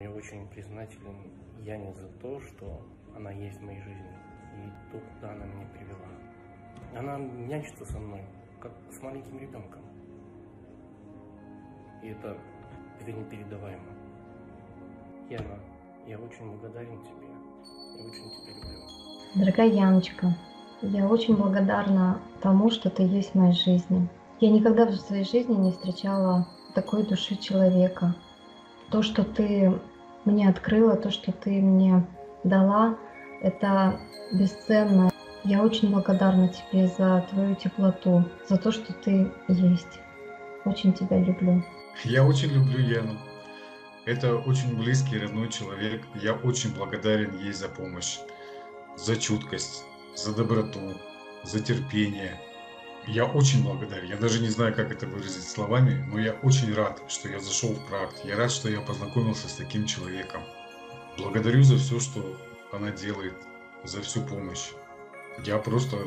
Я очень признателен Яне за то, что она есть в моей жизни и то, куда она меня привела. Она нянчится со мной, как с маленьким ребенком. И это непередаваемо. Яна, я очень благодарен тебе. Я очень тебя люблю. Дорогая Яночка, я очень благодарна тому, что ты есть в моей жизни. Я никогда в своей жизни не встречала такой души человека. То, что ты мне открыла, то, что ты мне дала, это бесценно. Я очень благодарна тебе за твою теплоту, за то, что ты есть. Очень тебя люблю. Я очень люблю Яну. Это очень близкий, родной человек. Я очень благодарен ей за помощь, за чуткость, за доброту, за терпение. Я очень благодарен. Я даже не знаю, как это выразить словами, но я очень рад, что я зашел в проект. Я рад, что я познакомился с таким человеком. Благодарю за все, что она делает, за всю помощь. Я просто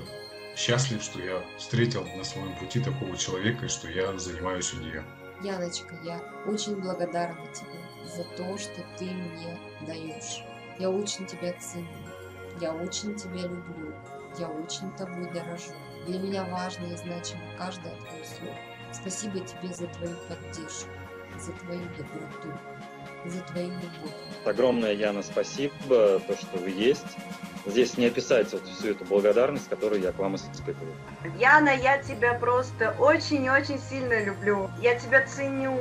счастлив, что я встретил на своем пути такого человека и что я занимаюсь у нее. Яночка, я очень благодарна тебе за то, что ты мне даешь. Я очень тебя ценю, я очень тебя люблю, я очень тобой дорожу. Для меня важно и значимо каждое твое слово. Спасибо тебе за твою поддержку, за твою доброту, за твою любовь. Огромное, Яна, спасибо, то, что вы есть. Здесь не описать вот всю эту благодарность, которую я к вам испытываю. Яна, я тебя просто очень-очень сильно люблю. Я тебя ценю.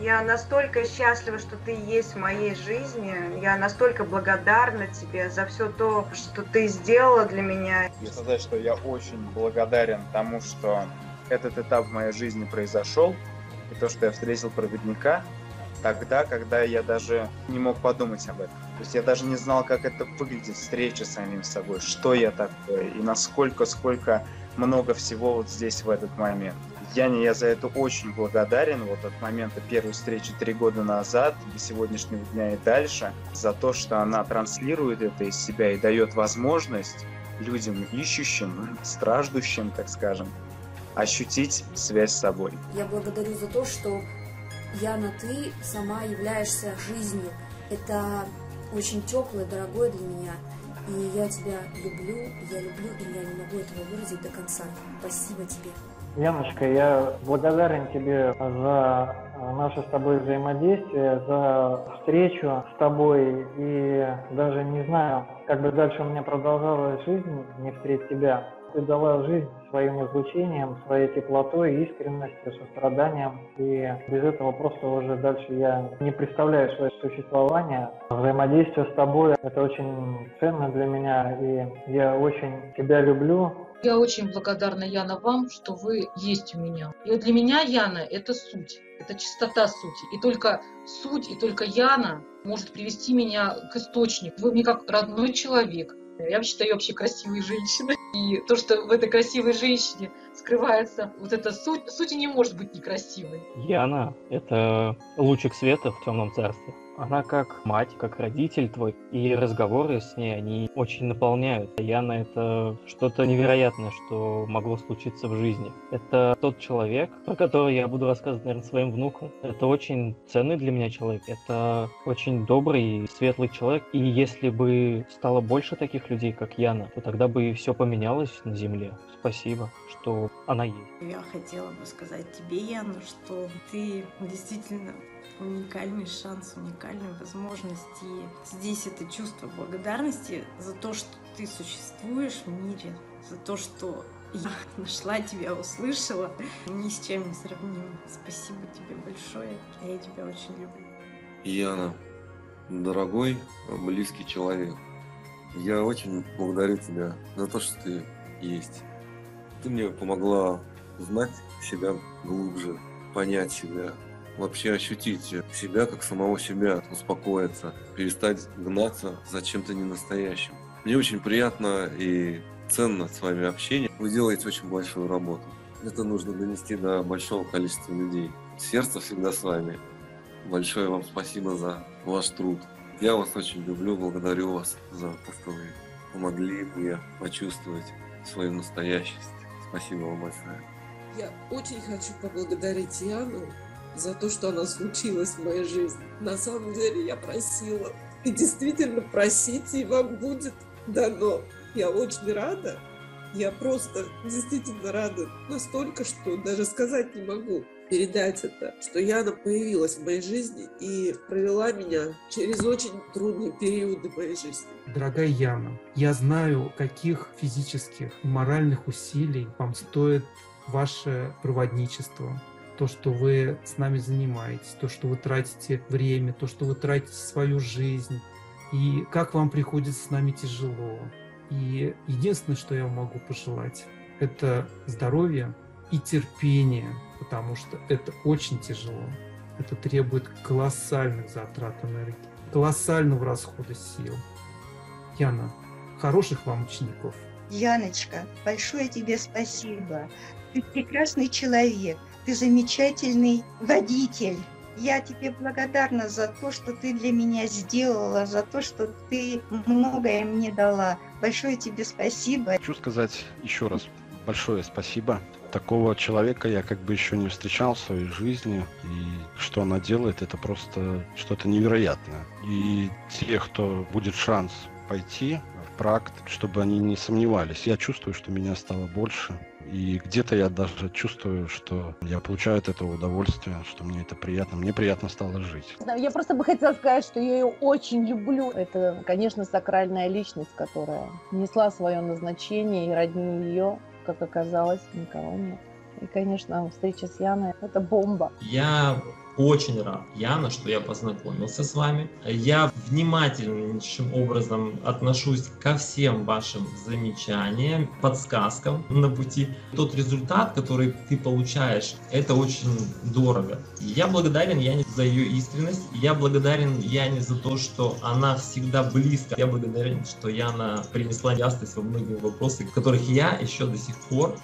Я настолько счастлива, что ты есть в моей жизни. Я настолько благодарна тебе за все то, что ты сделала для меня. И сказать, что я очень благодарен тому, что этот этап в моей жизни произошел. И то, что я встретил проводника тогда, когда я даже не мог подумать об этом. То есть я даже не знал, как это выглядит, встреча с самим собой, что я такой и насколько много всего вот здесь в этот момент. Яне я за это очень благодарен, вот от момента первой встречи 3 года назад до сегодняшнего дня и дальше, за то, что она транслирует это из себя и дает возможность людям ищущим, страждущим, так скажем, ощутить связь с собой. Я благодарю за то, что Яна, ты сама являешься жизнью. Это очень теплое, дорогое для меня. И я тебя люблю, и я не могу этого выразить до конца. Спасибо тебе. Яночка, я благодарен тебе за наше с тобой взаимодействие, за встречу с тобой. И даже не знаю, как бы дальше у меня продолжалась жизнь, не встретив тебя. Ты дала жизнь своим излучением, своей теплотой, искренностью, состраданием. И без этого просто уже дальше я не представляю свое существование. Взаимодействие с тобой – это очень ценно для меня, и я очень тебя люблю. Я очень благодарна, Яна, вам, что вы есть у меня. И вот для меня Яна – это суть, это чистота сути. И только суть, и только Яна может привести меня к источнику. Вы мне как родной человек. Я считаю вообще красивой женщиной. И то, что в этой красивой женщине скрывается вот эта суть, суть не может быть некрасивой. Яна — это лучик света в темном царстве. Она как мать, как родитель твой, и разговоры с ней, они очень наполняют. Яна — это что-то невероятное, что могло случиться в жизни. Это тот человек, про которого я буду рассказывать, наверное, своим внукам. Это очень ценный для меня человек, это очень добрый и светлый человек. И если бы стало больше таких людей, как Яна, то тогда бы и все поменялось на земле. Спасибо, что она есть. Я хотела бы сказать тебе, Яна, что ты действительно уникальный шанс, уникальные возможности. И здесь это чувство благодарности за то, что ты существуешь в мире, за то, что я нашла тебя, услышала. Ни с чем не сравнимо. Спасибо тебе большое. Я тебя очень люблю. Яна, дорогой, близкий человек, я очень благодарю тебя за то, что ты есть. Ты мне помогла знать себя глубже, понять себя. Вообще ощутить себя как самого себя, успокоиться, перестать гнаться за чем-то ненастоящим. Мне очень приятно и ценно с вами общение. Вы делаете очень большую работу. Это нужно донести до большого количества людей. Сердце всегда с вами. Большое вам спасибо за ваш труд. Я вас очень люблю, благодарю вас за то, что вы помогли мне почувствовать свою настоящесть. Спасибо вам большое. Я очень хочу поблагодарить Яну за то, что она случилась в моей жизни. На самом деле я просила. И действительно просите, и вам будет дано. Я очень рада. Я просто действительно рада настолько, что даже сказать не могу, передать это, что Яна появилась в моей жизни и провела меня через очень трудные периоды моей жизни. Дорогая Яна, я знаю, каких физических и моральных усилий вам стоит ваше проводничество. То, что вы с нами занимаетесь, то, что вы тратите время, то, что вы тратите свою жизнь, и как вам приходится с нами тяжело. И единственное, что я могу пожелать, это здоровье и терпение, потому что это очень тяжело. Это требует колоссальных затрат энергии, колоссального расхода сил. Яна, хороших вам учеников. Яночка, большое тебе спасибо. Ты прекрасный человек. Ты замечательный водитель. Я тебе благодарна за то, что ты для меня сделала, за то, что ты многое мне дала. Большое тебе спасибо. Хочу сказать еще раз большое спасибо. Такого человека я еще не встречал в своей жизни. И что она делает, это просто что-то невероятное. И те, кто будет шанс пойти в практ, чтобы они не сомневались. Я чувствую, что меня стало больше. И где-то я даже чувствую, что я получаю от этого удовольствие, что мне это приятно. Мне приятно стало жить. Я просто бы хотела сказать, что я ее очень люблю. Это, конечно, сакральная личность, которая несла свое назначение, и роднее ее, как оказалось, никого нет. И, конечно, встреча с Яной – это бомба. Я очень рад, Яна, что я познакомился с вами. Я внимательнейшим образом отношусь ко всем вашим замечаниям, подсказкам на пути. Тот результат, который ты получаешь, это очень дорого. Я благодарен Яне за ее искренность. Я благодарен Яне за то, что она всегда близко. Я благодарен, что Яна принесла ясность во многие вопросы, в которых я еще до сих пор,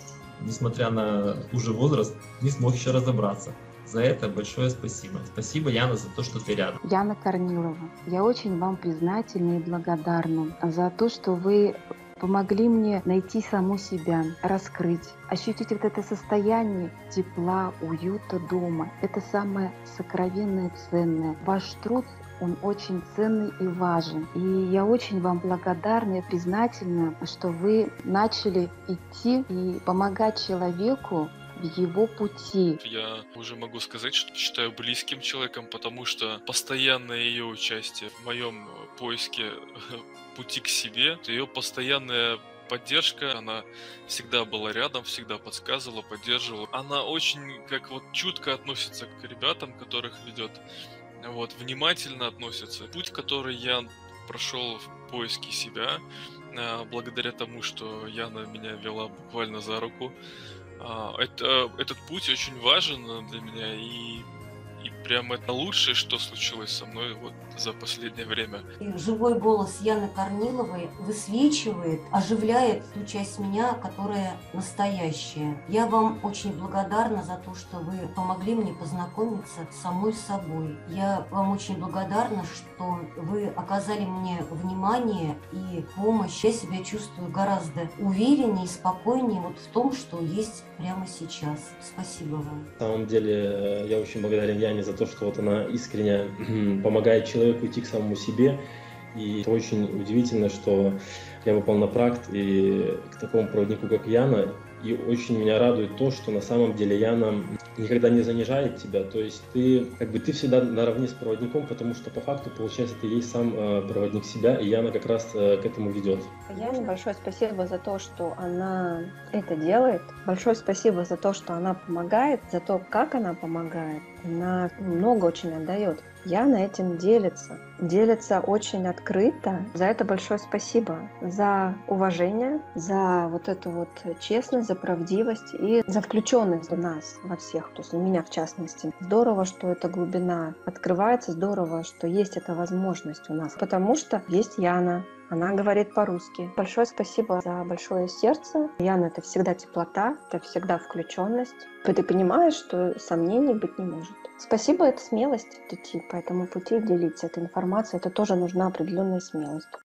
несмотря на уже возраст, не смог еще разобраться. За это большое спасибо. Спасибо, Яна, за то, что ты рядом. Яна Корнилова, я очень вам признательна и благодарна за то, что вы помогли мне найти саму себя, раскрыть, ощутить это состояние тепла, уюта дома. Это самое сокровенное и ценное. Ваш труд, он очень ценный и важен. И я очень вам благодарна и признательна, что вы начали идти и помогать человеку в его пути. Я уже могу сказать, что считаю близким человеком, потому что постоянное ее участие в моем поиске пути к себе, ее постоянная поддержка, она всегда была рядом, всегда подсказывала, поддерживала. Она очень чутко относится к ребятам, которых ведет, внимательно относится. Путь, который я прошел в поиске себя, благодаря тому, что Яна меня вела буквально за руку, этот путь очень важен для меня, и прям это лучшее, что случилось со мной за последнее время. Живой голос Яны Корниловой высвечивает, оживляет ту часть меня, которая настоящая. Я вам очень благодарна за то, что вы помогли мне познакомиться с самой собой. Я вам очень благодарна, что вы оказали мне внимание и помощь. Я себя чувствую гораздо увереннее и спокойнее в том, что есть прямо сейчас. Спасибо вам. На самом деле я очень благодарен Яне за то, что она искренне помогает человеку идти к самому себе. И это очень удивительно, что я попал на практ и к такому проводнику, как Яна. И очень меня радует то, что на самом деле Яна никогда не занижает тебя. То есть ты ты всегда наравне с проводником, потому что по факту, получается, ты есть сам проводник себя, и Яна как раз к этому ведет. Яне большое спасибо за то, что она это делает. Большое спасибо за то, что она помогает, за то, как она помогает. Она много очень отдает. Яна этим делится. Делится очень открыто. За это большое спасибо. За уважение, за эту честность, за правдивость и за включенность в нас, во всех, то есть меня в частности. Здорово, что эта глубина открывается, здорово, что есть эта возможность у нас, потому что есть Яна. Она говорит по-русски. Большое спасибо за большое сердце. Яна — это всегда теплота, это всегда включенность. Ты понимаешь, что сомнений быть не может. Спасибо — это смелость идти по этому пути, делиться этой информацией. Это тоже нужна определенная смелость.